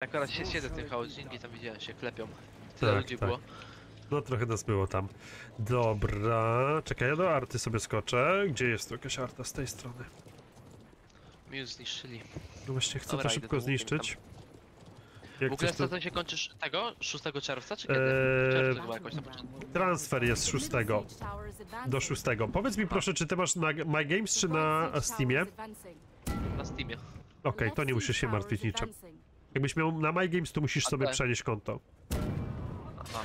Akurat się siedzę tym hałdzingi, tam widziałem się klepią. Tyle tak, ludzi tak było. No trochę nas było tam. Dobra, czekaj, ja do arty sobie skoczę. Gdzie jest tu jakaś arta z tej strony? Mi już zniszczyli. No właśnie chcę to szybko zniszczyć. W ogóle sezon się kończy tego? 6 czerwca czy kiedy? Czerwca była jakoś na początku. Transfer jest 6. Do 6. Powiedz mi proszę, czy ty masz na My Games czy na Steamie? Na Steamie. Okej, to nie musisz się martwić niczym. Jakbyś miał na My Games, to musisz sobie przenieść konto. Aha.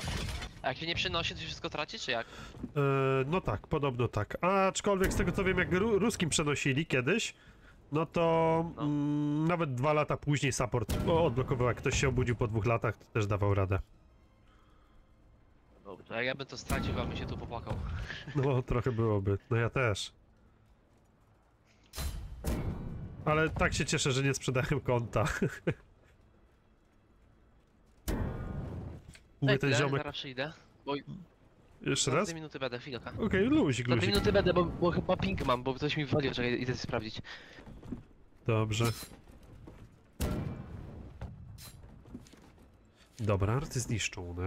A jak się nie przenosi, to się wszystko traci, czy jak? No tak, podobno tak. Aczkolwiek z tego co wiem, jak ruskim przenosili kiedyś, no to no. Nawet 2 lata później support odblokował. Jak ktoś się obudził po 2 latach, to też dawał radę. Dobrze, jak ja bym to stracił, a bym się tu popłakał. No trochę byłoby, no ja też. Ale tak się cieszę, że nie sprzedałem konta. Ej, ten ziomek... Zaraz idę. Jeszcze raz? 2 minuty będę, chwilka. Okej, luzik, luzik. 2 minuty będę, bo chyba ping mam, bo coś mi wywaliło, że idę sprawdzić. Dobrze. Dobra, arty zniszczone.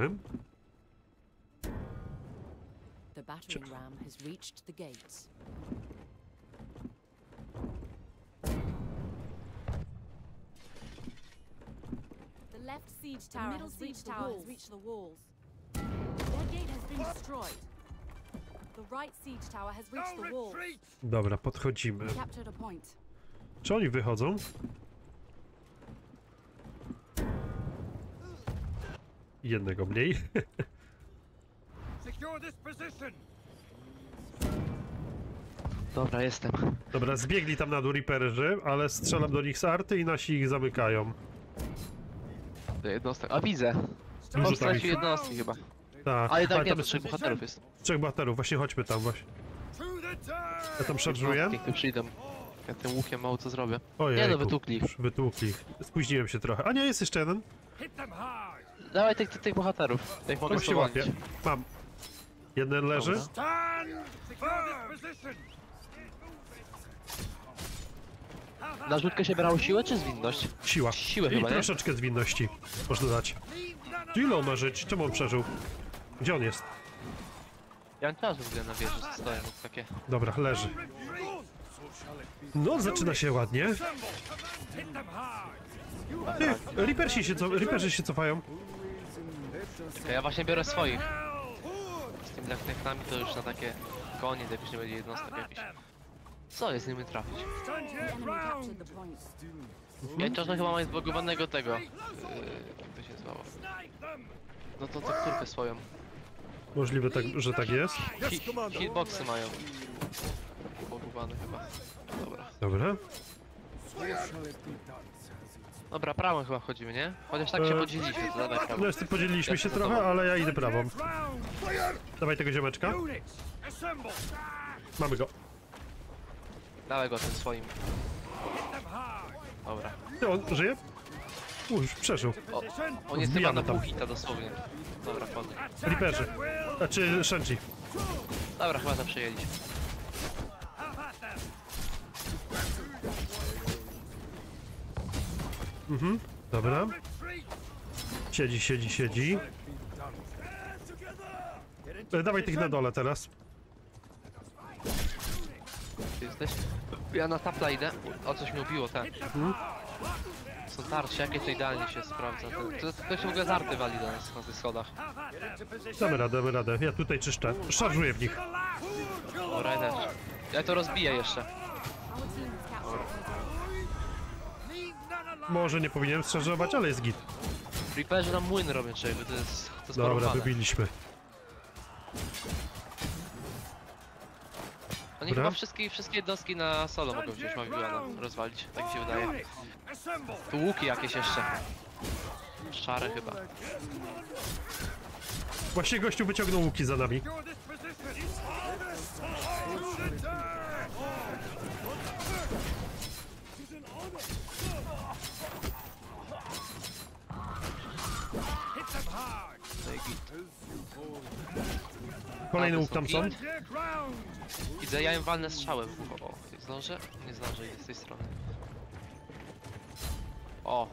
Left siege tower. Middle siege tower has reached the walls. Their gate has been destroyed. The right siege tower has reached the walls. Dobra, podchodzimy. Czy oni wychodzą? Jednego mniej. Dobra, jestem. Dobra, zbiegli tam na dół riperzy, ale strzelam do nich z arty i nasi ich zamykają. Jednostek. A widzę. Może stracił tak jednostki chyba. Tak. Ale tak, ale tam jest 3 bohaterów jest. 3 bohaterów, właśnie chodźmy tam właśnie. Ja tam szarżuję. Ja tym łukiem mało co zrobię. Ojej, nie no, wytłukli ich. Wytłukli ich. Spóźniłem się trochę. A nie, jest jeszcze jeden. Dawaj tych bohaterów. Tych mogę spowolnić. Mam. Jeden leży. Dobra. Na rzutkę się brało siłę czy zwinność? Siła. Siłę chyba, nie? Troszeczkę zwinności można dać. Ile on ma żyć? Czemu on przeżył? Gdzie on jest? Ja nie teraz na wieży stoję, takie... Dobra, leży. No, zaczyna się ładnie. Ty, ripersi się cofają. Ja właśnie biorę swoich. Z tymi lakneknami to już na takie koniec, jakiś nie będzie jednostek jakiś. Co jest z nimi trafić? Ja czasem chyba mam zblokowanego tego. Jak to się zwało? No to córkę swoją. Możliwe, tak, że tak jest? Hitboxy mają. Blokowane chyba. Dobra. Dobra. Dobra, prawą chyba wchodzimy, nie? Chociaż tak się podzieliliśmy, to dawaj prawą. No jeszcze podzieliliśmy się trochę, ale ja idę prawą. Dawaj tego ziomeczka. Mamy go. Dawaj go tym swoim. Dobra. Ty on żyje? Już przeżył. On jest chyba na pół hita dosłownie. Dobra, chodzę. Riperzy. Znaczy, Shenji. Dobra, chyba tam przyjęliśmy. Mhm, dobra. Siedzi. Dawaj tych na dole teraz. Jesteś? Ja na tapla idę. O coś mi ubiło, tak. Są tarcze, jakie to idealnie się sprawdza. To się w ogóle z arty wali do nas na tych schodach. Damy radę. Ja tutaj czyszczę. Szarżuję w nich. O, Rainer. Ja to rozbiję jeszcze. Może nie powinienem szarżować, ale jest git. Reaperzy nam młyn robią czego, to jest dobra, porąbane. Wybiliśmy. Oni chyba wszystkie jednostki na solo mogą wziąć Maviana, rozwalić, tak mi się wydaje. Tu łuki jakieś jeszcze. Szare chyba. Właśnie gościu wyciągnął łuki za nami. Kolejny łuk tam są. Widzę, ja im walnę strzałem. O, zdążę? Nie zdążę, idę z tej strony. O!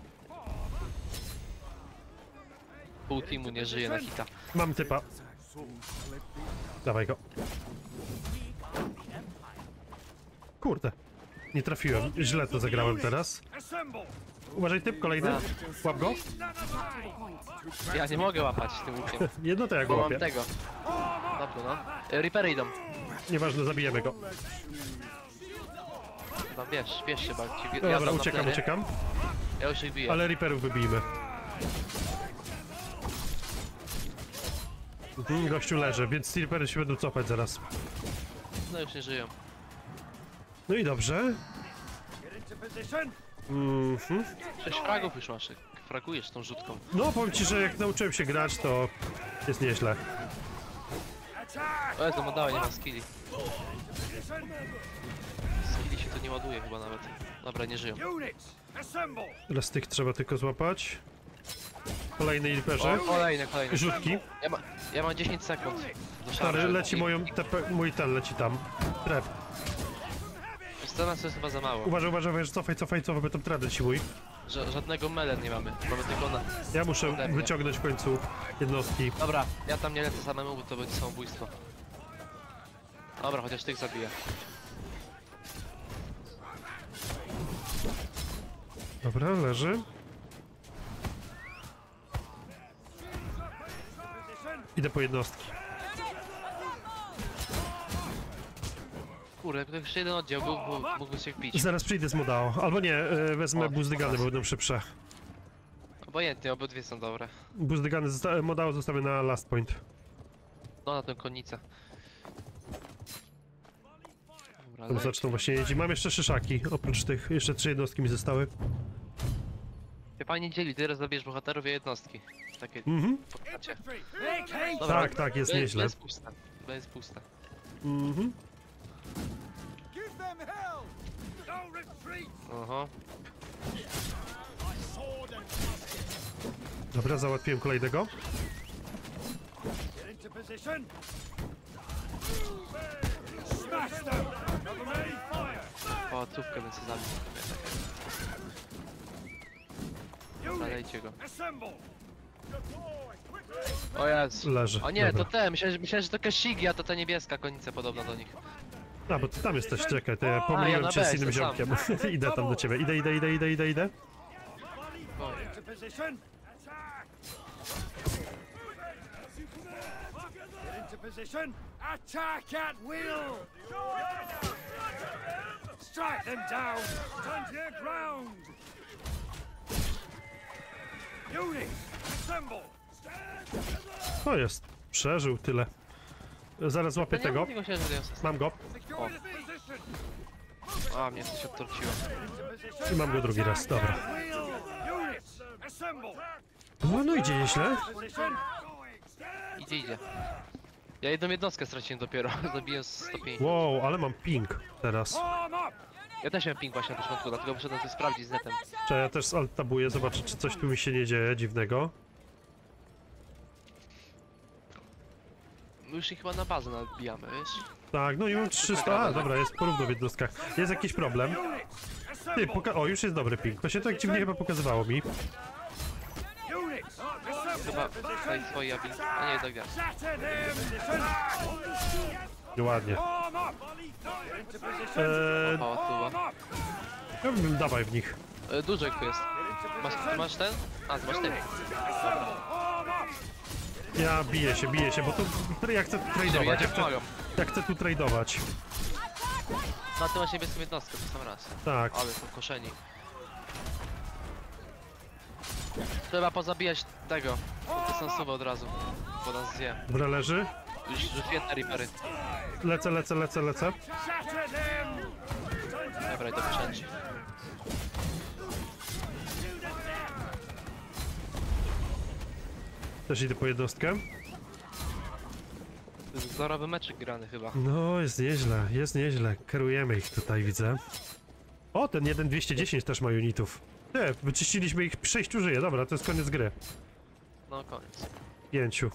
pół teamu nie żyje na hita. Mam typa. Dawaj go. Kurde. Nie trafiłem. Źle to zagrałem teraz. Uważaj, typ kolejny. Łap go. Ja nie mogę łapać tym łukiem. Jedno to ja go łapię. Mam tego. Dobrze, no. Reapery idą. Nieważne, zabijemy go. Chyba wiesz się bardziej. Ja dobra, uciekam. Ja już ich biję. Ale Reaperów wybijmy. Gościu leży, więc Reapery się będą cofać zaraz. No już nie żyją. No i dobrze. 6 fragów już masz, fragujesz tą rzutką. No powiem ci, że jak nauczyłem się grać, to jest nieźle. O Jezu, dawaj, nie ma skilli. Skilli się to nie ładuje chyba nawet. Dobra, nie żyją. Teraz tych trzeba tylko złapać. Kolejny Reaperze. Kolejne. Rzutki. Ja mam 10 sekund. Stary, leci mój ten leci tam. Trep. Scena to jest chyba za mało. Uważaj, cofaj, by tam tradę ci mój. Żadnego mele nie mamy tylko na... Ja muszę wyciągnąć w końcu jednostki. Dobra, ja tam nie lecę samemu, bo to będzie samobójstwo. Dobra, chociaż tych zabiję. Dobra, leży. Idę po jednostki. Kurde, jak jeszcze jeden oddział był, mógłby się wbić. Zaraz przyjdę z Modao. Albo nie, wezmę buzdygany, bo będą szybsze. Obojętnie, obydwie są dobre. Buzdygany, Modao zostawię na last point. No, na tę konnicę. Dobra, zaczną właśnie jeździć. Mam jeszcze szyszaki, oprócz tych. Jeszcze 3 jednostki mi zostały. Wie pani dzieli, teraz zabierz bohaterów i jednostki. Takie... Dobra, tak, jest nieźle. Bez pusta. Aha. Dobra, załatwiłem kolejnego. O, cówkę bym sobie zabił. Zalejcie go. O Jezu. Leży. O nie, dobra. To te, myślałem, że to Kashigi, a to ta niebieska konica podobna do nich. A, bo ty tam jesteś, czekaj, to ja pomyliłem cię z innym ziomkiem. Idę tam do ciebie, idę. To jest, przeżył tyle. Zaraz łapię tego. Mam go. O. A, mnie coś odtorciło. I mam go drugi raz, dobra. No idzie nieźle. Idzie. Ja jedną jednostkę straciłem dopiero, zabiję 105. Wow, ale mam ping teraz. Ja też miałem ping właśnie na początku, dlatego muszę to sprawdzić z netem. Ja też alt-tabuję, zobaczę, czy coś tu mi się nie dzieje dziwnego. Już ich chyba na bazę nabijamy, wiesz? Tak, no i mam 300. A, dobra, jest porówno w jednostkach. Jest jakiś problem. Ty, o, już jest dobry ping. To się tak dziwnie chyba pokazywało mi. Chyba tutaj swoje ability. A nie, tak ja. Ładnie. Ja bym dawaj w nich. Dużo ich tu jest. Masz ten? A, masz ten. Ja biję się, bo tu ja chcę tu tradeować. Ja chcę tu tradeować. No ty masz niebieską jednostkę, to sam raz. Tak. Ale są koszeni. Trzeba pozabijać tego. To są suby od razu. Bo nas zje. Dobra, leży. Już świetne ripery. Lecę. Dobra, i to wszędzie. Też idę po jednostkę. Zorowy meczek grany chyba. No, jest nieźle. Kierujemy ich tutaj, widzę. O, ten 1210 też ma unitów. Nie, wyczyściliśmy ich, 6 żyje, dobra, to jest koniec gry. No, koniec. 5.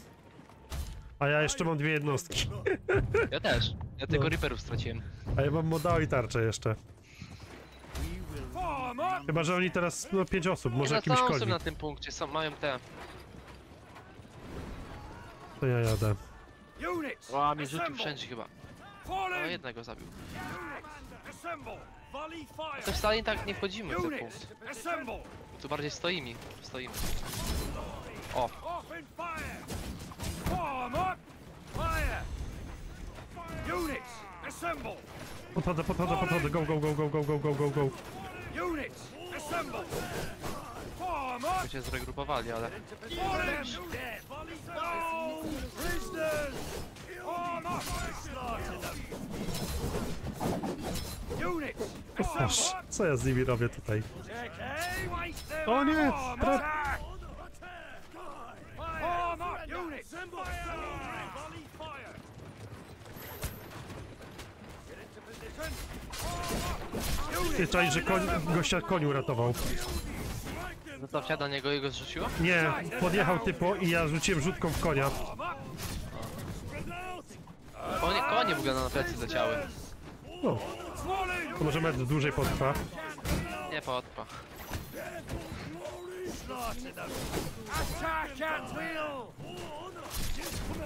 A ja jeszcze mam 2 jednostki. Ja też, ja tego Reaperów straciłem. A ja mam Modao i tarczę jeszcze. Chyba, że oni teraz, no 5 osób, może jakimś koni. Są na tym punkcie, mają te... To ja jadę. O, mnie rzucił wszędzie chyba. No, jednego zabił. A to wcale tak nie wchodzimy w ten punkt. Tu bardziej stoimy. O! Podchodzę, go. My się zregrupowali, ale... Oż, co ja z nimi robię tutaj? O nie! Czaj, że gościa koniu ratował. No to wsiada niego i go zrzuciło? Nie, podjechał typo i ja rzuciłem rzutką w konia. Konie w ogóle na plecy leciały. No. To może metr dłużej potrwa. Nie potrwa.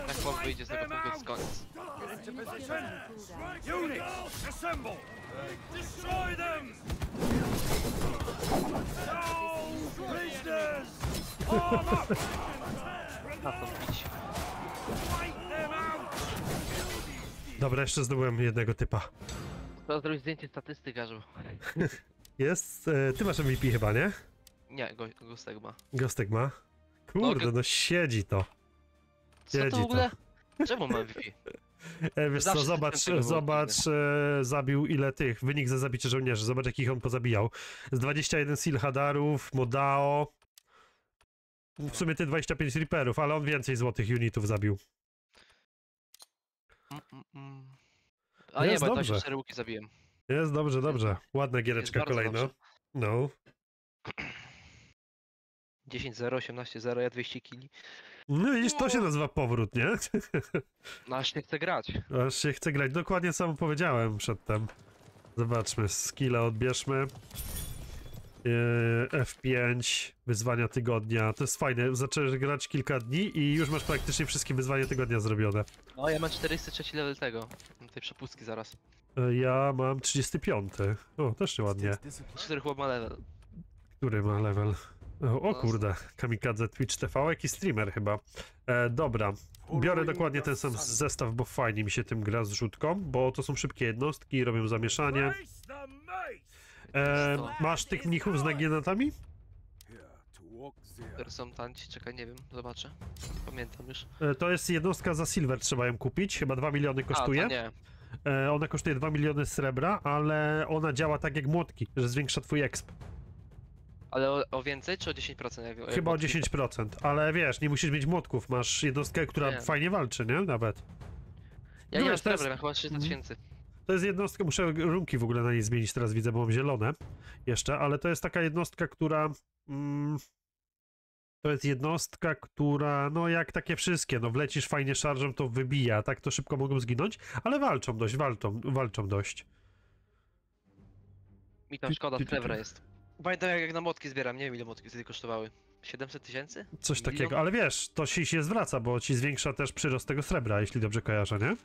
Tak chłop wyjdzie z tego punktu z koniec. Na to bić. Dobra, jeszcze zdobyłem jednego typa. To zrobić zdjęcie statystyk, ażu. Jest? Ty masz MVP chyba, nie? Nie, Gostek ma. Gostek ma? Kurde, no siedzi to. Siedzi co to w ogóle? To. Czemu ma MVP? Wiesz co, zobacz, zabił ile tych, wynik za zabicie żołnierzy, zobacz jakich on pozabijał. Z 21 Silhadarów, Modao, w sumie ty 25 Reaperów, ale on więcej złotych unitów zabił. A jest nie, bo dobrze. Tam się 4 łuki zabiłem. Jest dobrze. Ładna giereczka kolejna. Dobrze. No. 10-0, 18-0, ja 200 kili. No widzisz, to się nazywa powrót, nie? No, aż się chce grać. Aż się chce grać, dokładnie samo powiedziałem przedtem. Zobaczmy, skilla odbierzmy. F5, wyzwania tygodnia, to jest fajne, zaczęłeś grać kilka dni i już masz praktycznie wszystkie wyzwania tygodnia zrobione. No ja mam 43 level tego, tej przepustki zaraz. Ja mam 35, o też ładnie. 4 chłop ma level. Który ma level? O kurde, Kamikadze, Twitch TV, jaki streamer chyba. Dobra, biorę dokładnie ten sam zestaw, bo fajnie mi się tym gra z rzutką, bo to są szybkie jednostki, robią zamieszanie. Masz tych mnichów z nagienatami? Są tanci, czekaj, nie wiem, zobaczę. Nie pamiętam już. To jest jednostka za silver, trzeba ją kupić, chyba 2 miliony kosztuje. Ona kosztuje 2 miliony srebra, ale ona działa tak jak młotki, że zwiększa twój exp. Ale o więcej czy o 10%? Jak chyba o 10%, ale wiesz, nie musisz mieć młotków, masz jednostkę, która nie. Fajnie walczy, nie? Nawet. Ja no nie mam srebra, ja chyba 300 tysięcy. To jest jednostka, muszę runki w ogóle na niej zmienić, teraz widzę, bo mam zielone jeszcze, ale to jest taka jednostka, która... to jest jednostka, która, no jak takie wszystkie, no wlecisz fajnie szarżą, to wybija, tak to szybko mogą zginąć, ale walczą dość. Mi tam szkoda, srebra jest. Pamiętam jak na młotki zbieram, nie wiem ile młotki wtedy kosztowały. 700 tysięcy? Coś milion? Takiego, ale wiesz, to się zwraca, bo ci zwiększa też przyrost tego srebra, jeśli dobrze kojarzę, nie?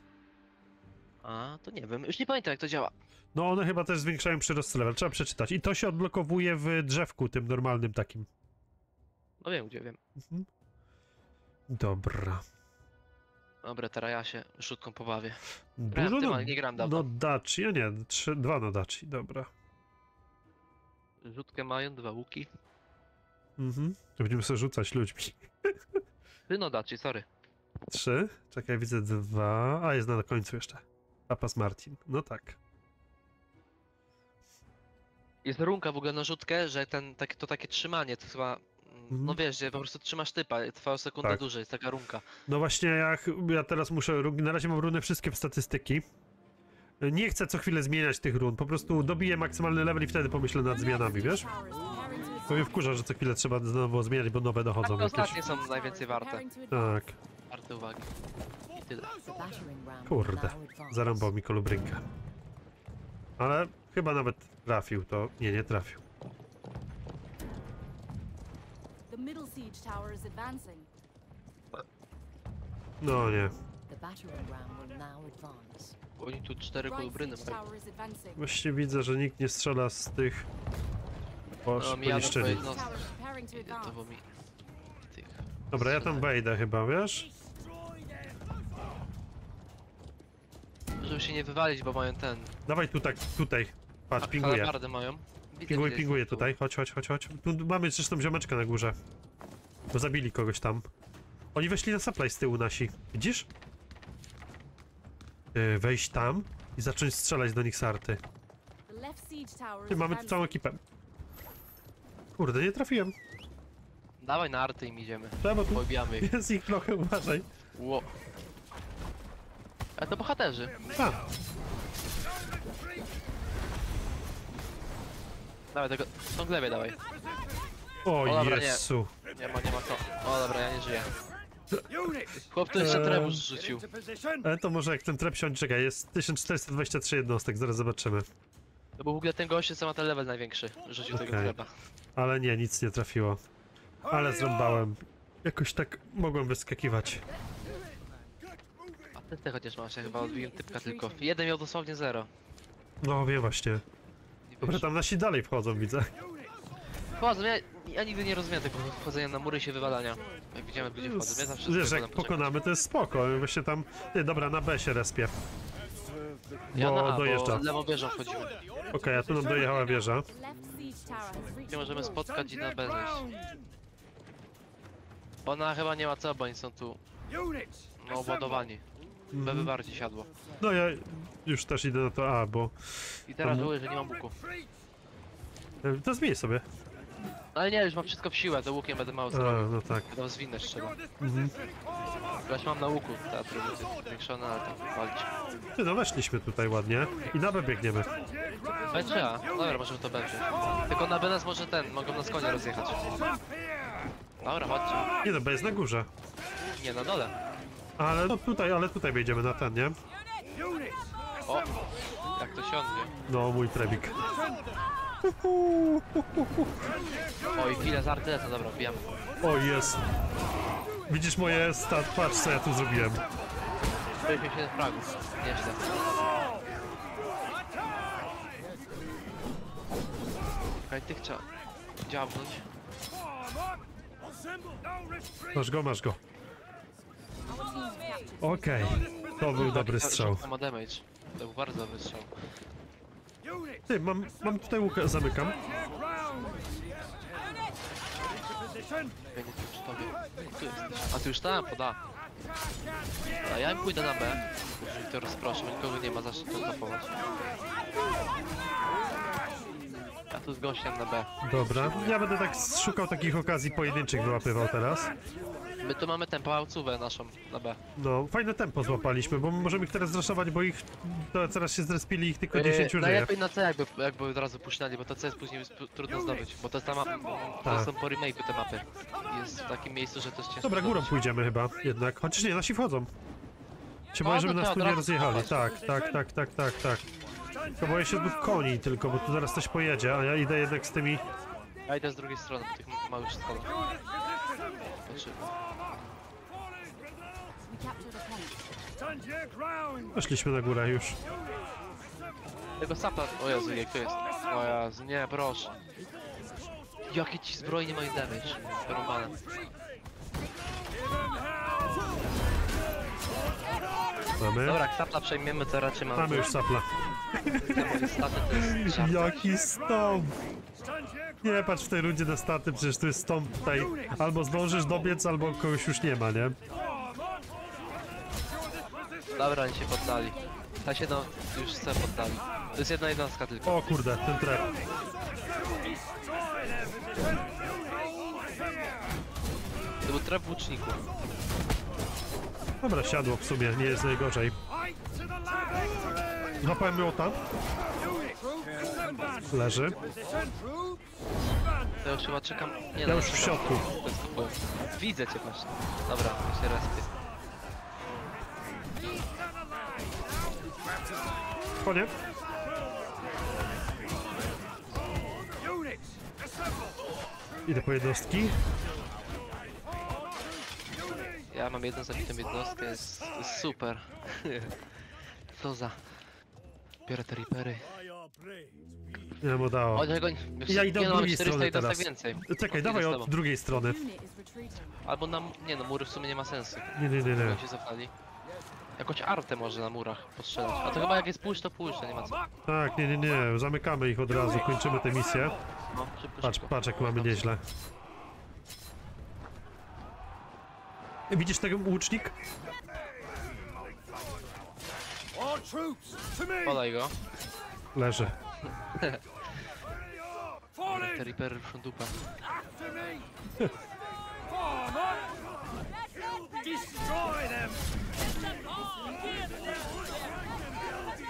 A, to nie wiem, już nie pamiętam jak to działa. No one chyba też zwiększają przyrost level, trzeba przeczytać. I to się odblokowuje w drzewku tym normalnym takim. No wiem, gdzie wiem. Mhm. Dobra. Dobra, teraz ja się rzutką pobawię. Dużo ja nie gram dawno. No Daci, ja nie, 2 no Daci, dobra. Rzutkę mają, 2 łuki. Mhm, to będziemy sobie rzucać ludźmi. 3 no Daci, sorry. 3, czekaj, widzę 2, a jest na końcu jeszcze. Papas Martin, no tak. Jest runka w ogóle na rzutkę, że to takie trzymanie, to chyba, no wiesz, że po prostu trzymasz typa, trwa sekundę tak. Dłużej, jest taka runka. No właśnie, ja teraz muszę, na razie mam runy wszystkie w statystyki. Nie chcę co chwilę zmieniać tych run, po prostu dobiję maksymalny level i wtedy pomyślę nad zmianami, wiesz? To mnie wkurza, że co chwilę trzeba znowu zmieniać, bo nowe dochodzą. Tak, jakieś... ostatnie są najwięcej warte. Tak. Warte uwagi. I tyle. Kurde, zarąbał mi kolubrynkę. Ale chyba nawet trafił to. Nie, nie trafił. No nie. Oni tu cztery kolubryny mają. Właśnie widzę, że nikt nie strzela z tych poniszczeń. Dobra, ja tam wejdę chyba, wiesz? Żeby się nie wywalić, bo mają ten. Dawaj tu tak, tutaj. Patrz, pinguję. Mają. Pinguję tutaj, chodź. Tu mamy zresztą ziomeczkę na górze. Bo zabili kogoś tam. Oni weszli na supply z tyłu nasi, widzisz? Wejść tam i zacząć strzelać do nich z arty. Mamy tu całą ekipę. Kurde, nie trafiłem. Dawaj na arty im idziemy. Trzeba tu. Jest ich trochę, uważaj. Ło. A to bohaterzy. A. Dawaj tego, tą glebę dawaj. O Jezu. Nie ma co. O dobra, ja nie żyję. Chłop to jeszcze trebusz zrzucił. Ale to może jak ten treb siądzie, czekaj, jest 1423 jednostek, zaraz zobaczymy. No bo w ogóle ten gość co ma ten level największy, rzucił okay. Tego treba. Ale nie, nic nie trafiło. Ale zrąbałem. Jakoś tak mogłem wyskakiwać. A ten te chociaż masz, ja chyba odbiłem typka tylko. Jeden miał dosłownie 0. No wiem właśnie. Dobra, tam nasi dalej wchodzą, widzę. Wchodzą, ja nigdy nie rozumiem tego wchodzenia na mury i się wywalania. Jak widzimy, gdzie wchodzą, ja zawsze... Wiesz, jak pokonamy, to jest spoko, właśnie tam... Ty, dobra, na B się respię. Ja na A, dojeżdża. Bo lewą wieżą wchodzimy. Okej, a tu nam dojechała wieża. Gdzie możemy spotkać i na B zejść. Ona chyba nie ma co, bo oni są tu... No, obładowani. B by bardziej siadło. No ja już też idę na to A, bo... I teraz żałuję, że nie mam łuku. To zmień sobie. Ale nie, już mam wszystko w siłę, to łukiem będę mało zrobił. No tak. To zwinę trzeba. Właśnie mam na łuku, ta atributy zwiększone, ale tam walczy. Ty, no weszliśmy tutaj ładnie i na B biegniemy. B trzeba, dobra, możemy to będzie. Tylko na B nas może ten, mogą nas konie rozjechać. Dobra, chodźcie. Nie no, B jest na górze. Nie, na dole. Ale no tutaj, wejdziemy na ten, nie? O, jak to siądzie. No, mój trebik. Oj, chwilę z arty, to dobra, bijamy. O, jest. Widzisz moje stat, patrz co ja tu zrobiłem. 47 fragów, nieźle. Okej, tych trzeba dziabnąć. Masz go. Okej, to był dobry strzał. To był bardzo dobry strzał. Ty, mam tutaj łukę, zamykam. A ty już tam poda. A ja im pójdę na B. Jeżeli to rozproszę, nikogo nie ma, zacznę to zapować. Ja tu z gościem na B. Dobra, ja będę tak szukał takich okazji pojedynczych, wyłapywał teraz. My tu mamy tempo aucówę naszą na B. No, fajne tempo złapaliśmy, bo możemy ich teraz zraszować, bo ich teraz się zrespili, ich tylko 10 żyje. Najlepiej na C jakby od razu puśnali, bo to C jest później trudno zdobyć, bo to jest ta mapa, to są po remake'u te mapy. Jest w takim miejscu, że to jest ciężko. Dobra, górą pójdziemy chyba jednak, chociaż nie, nasi wchodzą. Się boję, żeby nas tu nie rozjechali, tak. Tylko boję się tu koni tylko, bo tu zaraz coś pojedzie, a ja idę jednak z tymi... Ja idę z drugiej strony, tych małych stron. Weszliśmy na górę już. Tego sapa... O Jezu, jak to jest? O Jezu, nie, proszę. Jakie ci zbrojnie mają damage? Romanem. Mamy? Dobra, sapla przejmiemy, to raczej mamy. Mamy już sapla. Jaki stąd? Nie patrz w tej rundzie na staty, przecież tu jest stąd tutaj. Albo zdążysz dobiec, albo kogoś już nie ma, nie? Dobra, oni się poddali. Ta się no, już se poddali. To jest jedna jednostka tylko. O kurde, ten trep. To był trep łuczników. Dobra, siadło w sumie, nie jest najgorzej. Złapałem miota. Leży. Ja już chyba czekam. Nie, ja już w środku. Widzę cię właśnie. Dobra, jeszcze raz. Konie. Idę po jednostki. Ja mam jedną zabitą jednostkę, jest super. Co za... Biorę te ripery. Nie mu dało. Ja idę od drugiej strony teraz. Czekaj, dawaj od drugiej strony. Albo na... nie no, mury w sumie nie ma sensu. Nie. Jakąś artę może na murach postrzelać. A to chyba jak jest pójść, to pójść, nie ma co. Tak, nie. Zamykamy ich od razu, kończymy tę misję. No, szybko. Patrz jak mamy nieźle. Widzisz tego łucznik? Podaj go. Leży. Te ripery ruszą dupę.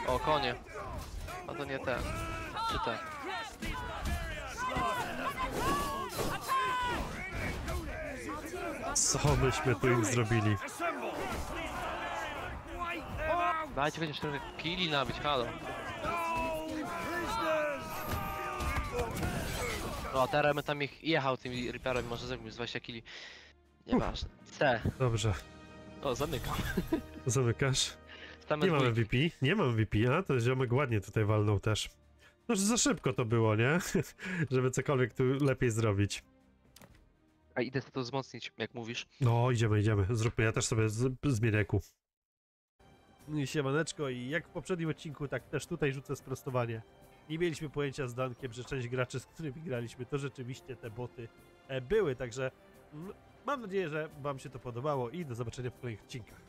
O, konie. A to nie te. Czy te? Co myśmy tu im zrobili? Dajcie chociaż trochę killi nabić, halo. O, teraz bym tam ich jechał tymi riperami, może zrobił z 20 killi. Nieważne. C. Dobrze. O, zamykam. Zamykasz? Nie mam MVP, a to ziomek ładnie tutaj walnął też. No, za szybko to było, nie? Żeby cokolwiek tu lepiej zrobić. A idę to wzmocnić, jak mówisz. No, idziemy. Zróbmy, ja też sobie zmienię ku. Siemaneczko, i jak w poprzednim odcinku, tak też tutaj rzucę sprostowanie. Nie mieliśmy pojęcia z Dankiem, że część graczy, z którymi graliśmy, to rzeczywiście te boty były, także mam nadzieję, że wam się to podobało i do zobaczenia w kolejnych odcinkach.